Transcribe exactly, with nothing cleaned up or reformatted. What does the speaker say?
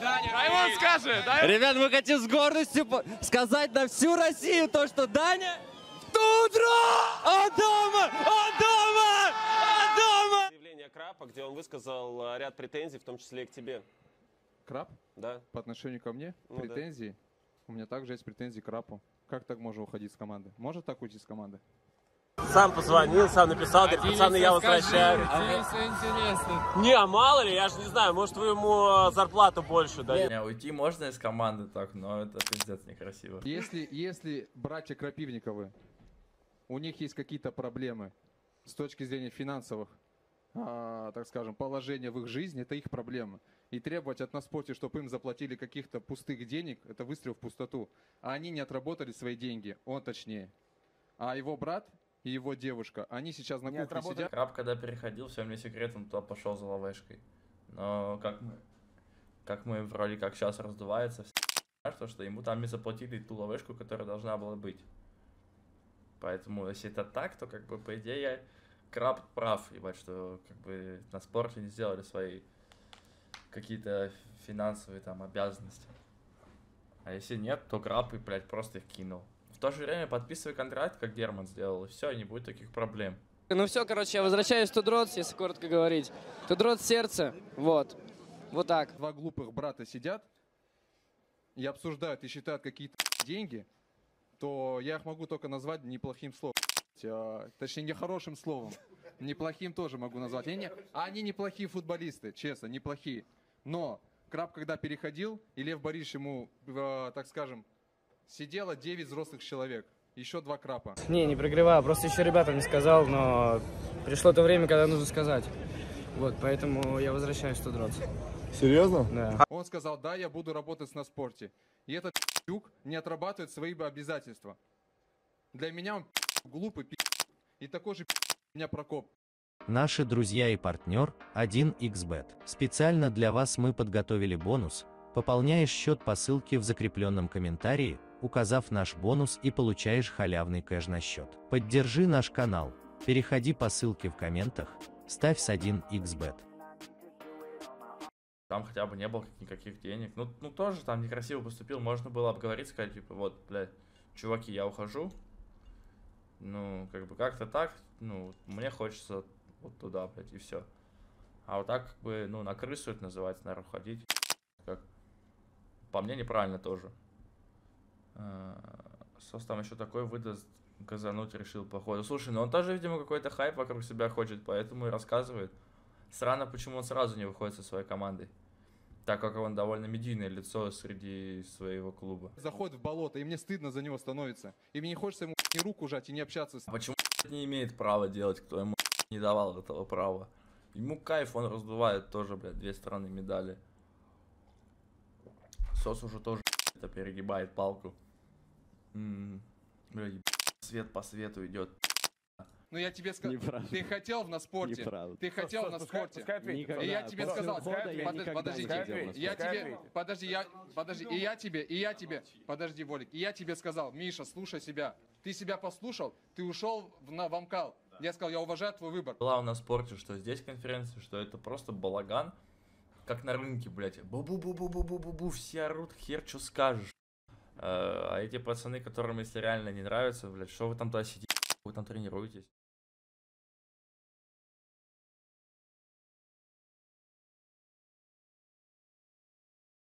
Раймон, скажи! Дай... Ребят, мы хотим с гордостью сказать на всю Россию то, что Даня... Тудротс! Он дома! Он дома! Он дома! Заявление Крапа, где он высказал ряд претензий, в том числе и к тебе. Крап? Да. По отношению ко мне? Ну, претензии? Да. У меня также есть претензии к Крапу. Как так можно уходить с команды? Может так уйти с команды? Сам позвонил, сам написал, говорит, пацаны, я возвращаю. Не, а мало ли, я же не знаю, может вы ему зарплату больше дали. Не, уйти можно из команды так, но это пиздец некрасиво. Если, если братья Крапивниковы, у них есть какие-то проблемы с точки зрения финансовых, а, так скажем, положения в их жизни, это их проблемы. И требовать от Наспорте, чтобы им заплатили каких-то пустых денег, это выстрел в пустоту. А они не отработали свои деньги, он точнее. А его брат... и его девушка. Они сейчас на кухне отработали. Сидят. Крап, когда переходил, всем не секрет, он туда пошел за ловешкой. Но как мы, как мы вроде как сейчас раздувается, все, что ему там не заплатили ту ловешку, которая должна была быть. Поэтому, если это так, то, как бы, по идее, Крап прав, ебать, что, как бы, Наспорте не сделали свои какие-то финансовые, там, обязанности. А если нет, то Крап, и, блядь, просто их кинул. В то же время подписывай контракт, как Герман сделал, и все, не будет таких проблем. Ну все, короче, я возвращаюсь в Тудротс, если коротко говорить. Тудротс сердце, вот, вот так. Два глупых брата сидят и обсуждают, и считают какие-то деньги, то я их могу только назвать неплохим словом. Точнее, нехорошим словом. Неплохим тоже могу назвать. Они неплохие футболисты, честно, неплохие. Но Крап, когда переходил, и Лев Борис ему, э, так скажем, сидело девять взрослых человек, еще два Крапа. Не, не прогреваю, просто еще ребятам не сказал, но пришло то время, когда нужно сказать. Вот, поэтому я возвращаюсь в Тудротс. Серьезно? Да. Он сказал, да, я буду работать с Наспорте. И этот пи***юк не отрабатывает свои обязательства. Для меня он глупый пи***юк. И такой же пи***юк у меня Прокоп. Наши друзья и партнер один икс бет. Специально для вас мы подготовили бонус. Пополняешь счет по ссылке в закрепленном комментарии, указав наш бонус, и получаешь халявный кэш на счет. Поддержи наш канал, переходи по ссылке в комментах, ставь с один икс бет. Там хотя бы не было никаких денег, ну, ну тоже там некрасиво поступил, можно было обговориться, сказать, типа, вот, блядь, чуваки, я ухожу, ну, как бы как-то так, ну, мне хочется вот туда, блядь, и все. А вот так, как бы, ну, на крысу это называется, наверное, уходить, как, по мне, неправильно тоже. Сос там еще такой выдаст, казануть решил, походу. Слушай, ну он тоже, видимо, какой-то хайп вокруг себя хочет, поэтому и рассказывает. Срано, почему он сразу не выходит со своей командой, так как он довольно медийное лицо среди своего клуба. Заходит в болото, и мне стыдно за него становится. И мне не хочется ему ни руку жать и не общаться с ним. Почему не имеет права делать, кто ему не давал этого права? Ему кайф, он раздувает тоже, блядь, две стороны медали. Сос уже тоже перегибает палку. М-м-м. Блядь, свет по свету идет. Ну я тебе сказал, ты хотел в Наспорте, ты хотел в Наспорте, и я тебе сказал, подожди, я тебе, подожди, я, подожди, и я тебе, и я тебе, подожди, Волик, и я тебе сказал, Миша, слушай себя, ты себя послушал, ты ушел в Амкал, я сказал, я уважаю твой выбор. Была у Наспорте, что здесь конференция, что это просто балаган, как на рынке, блядь, бу-бу-бу-бу-бу-бу-бу-бу, все орут, хер, что скажешь. А эти пацаны, которым, если реально не нравится, блядь, что вы там туда сидите, вы там тренируетесь?